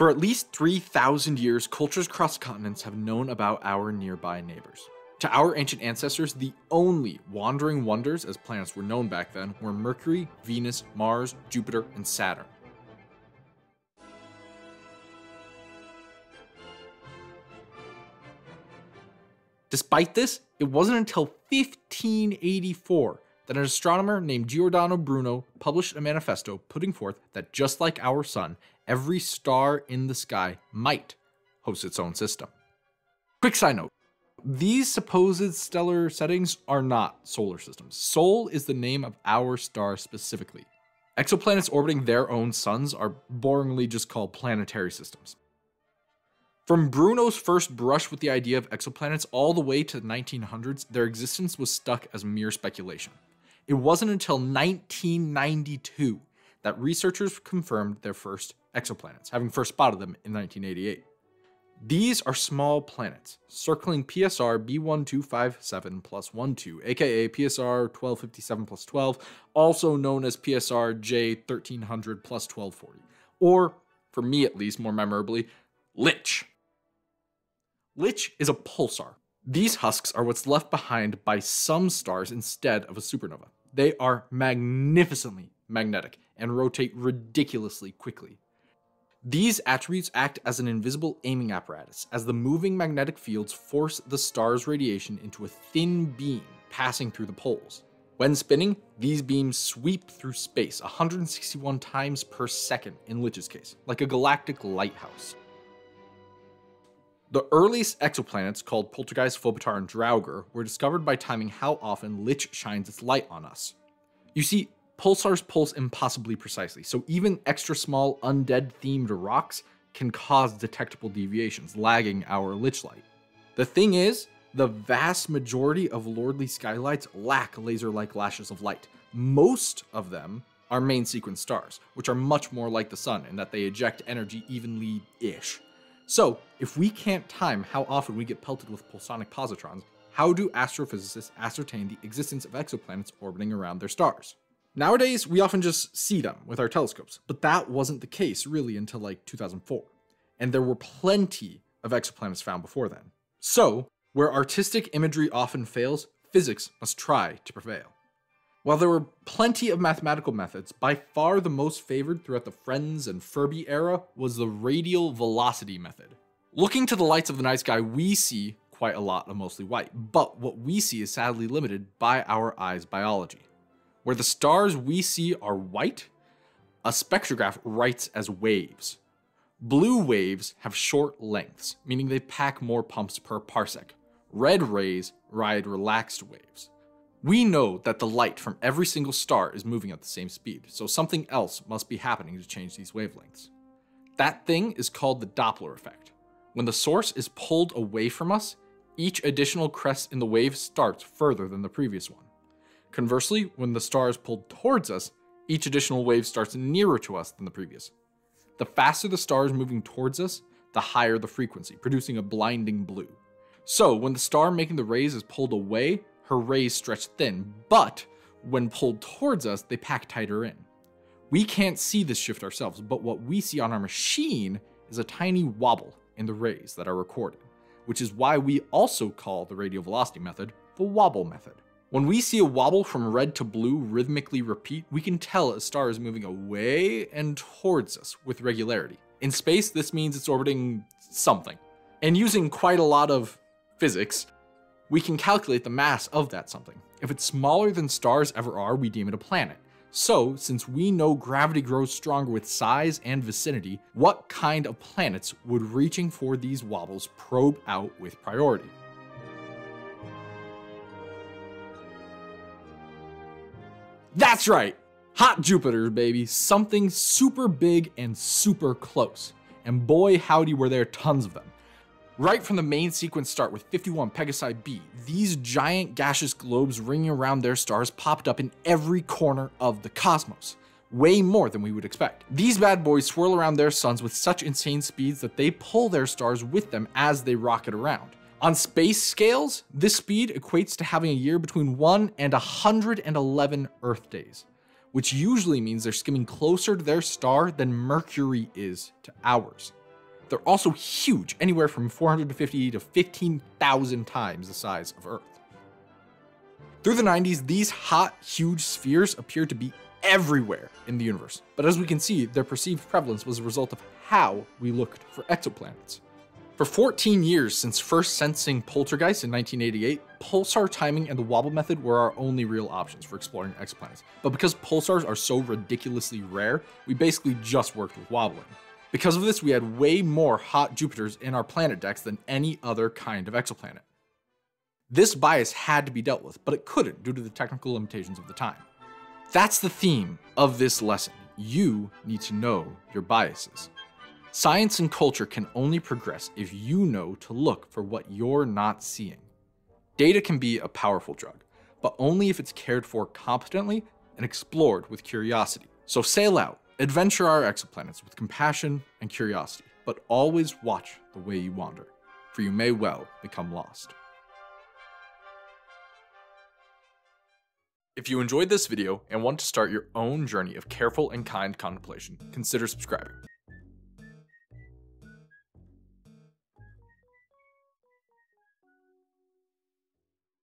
For at least 3,000 years, cultures across continents have known about our nearby neighbors. To our ancient ancestors, the only wandering wonders, as planets were known back then, were Mercury, Venus, Mars, Jupiter, and Saturn. Despite this, it wasn't until 1584 that an astronomer named Giordano Bruno published a manifesto putting forth that just like our sun, every star in the sky might host its own system. Quick side note, these supposed stellar settings are not solar systems. Sol is the name of our star specifically. Exoplanets orbiting their own suns are boringly just called planetary systems. From Bruno's first brush with the idea of exoplanets all the way to the 1900s, their existence was stuck as mere speculation. It wasn't until 1992 that researchers confirmed their first exoplanets, having first spotted them in 1988. These are small planets, circling PSR B1257+12, aka PSR 1257+12, also known as PSR J1300+1240, or, for me at least more memorably, LICH. LICH is a pulsar. These husks are what's left behind by some stars instead of a supernova. They are magnificently magnetic and rotate ridiculously quickly. These attributes act as an invisible aiming apparatus, as the moving magnetic fields force the star's radiation into a thin beam passing through the poles. When spinning, these beams sweep through space 161 times per second in LICH's case, like a galactic lighthouse. The earliest exoplanets, called Poltergeist, Phobetar, and Drauger, were discovered by timing how often LICH shines its light on us. You see, pulsars pulse impossibly precisely, so even extra small undead-themed rocks can cause detectable deviations, lagging our LICH light. The thing is, the vast majority of lordly skylights lack laser-like lashes of light. Most of them are main sequence stars, which are much more like the sun in that they eject energy evenly-ish. So, if we can't time how often we get pelted with pulsonic positrons, how do astrophysicists ascertain the existence of exoplanets orbiting around their stars? Nowadays, we often just see them with our telescopes, but that wasn't the case really until like 2004, and there were plenty of exoplanets found before then. So, where artistic imagery often fails, physics must try to prevail. While there were plenty of mathematical methods, by far the most favored throughout the Friends and Furby era was the radial velocity method. Looking to the lights of the night sky, we see quite a lot of mostly white, but what we see is sadly limited by our eyes' biology. Where the stars we see are white, a spectrograph writes as waves. Blue waves have short lengths, meaning they pack more pumps per parsec. Red rays ride relaxed waves. We know that the light from every single star is moving at the same speed, so something else must be happening to change these wavelengths. That thing is called the Doppler effect. When the source is pulled away from us, each additional crest in the wave starts further than the previous one. Conversely, when the star is pulled towards us, each additional wave starts nearer to us than the previous. The faster the star is moving towards us, the higher the frequency, producing a blinding blue. So, when the star making the rays is pulled away, her rays stretch thin, but when pulled towards us, they pack tighter in. We can't see this shift ourselves, but what we see on our machine is a tiny wobble in the rays that are recorded, which is why we also call the radial velocity method the wobble method. When we see a wobble from red to blue rhythmically repeat, we can tell a star is moving away and towards us with regularity. In space, this means it's orbiting something. And using quite a lot of physics, we can calculate the mass of that something. If it's smaller than stars ever are, we deem it a planet. So, since we know gravity grows stronger with size and vicinity, what kind of planets would reaching for these wobbles probe out with priority? That's right! Hot Jupiter, baby! Something super big and super close. And boy howdy were there tons of them. Right from the main sequence start with 51 Pegasi B, these giant gaseous globes ringing around their stars popped up in every corner of the cosmos. Way more than we would expect. These bad boys swirl around their suns with such insane speeds that they pull their stars with them as they rocket around. On space scales, this speed equates to having a year between 1 and 111 Earth days, which usually means they're skimming closer to their star than Mercury is to ours. They're also huge, anywhere from 450 to 15,000 times the size of Earth. Through the 90s, these hot, huge spheres appeared to be everywhere in the universe, but as we can see, their perceived prevalence was a result of how we looked for exoplanets. For 14 years since first sensing Poltergeist in 1988, pulsar timing and the wobble method were our only real options for exploring exoplanets, but because pulsars are so ridiculously rare, we basically just worked with wobbling. Because of this, we had way more hot Jupiters in our planet decks than any other kind of exoplanet. This bias had to be dealt with, but it couldn't due to the technical limitations of the time. That's the theme of this lesson. You need to know your biases. Science and culture can only progress if you know to look for what you're not seeing. Data can be a powerful drug, but only if it's cared for competently and explored with curiosity. So sail out, adventure our exoplanets with compassion and curiosity, but always watch the way you wander, for you may well become lost. If you enjoyed this video and want to start your own journey of careful and kind contemplation, consider subscribing.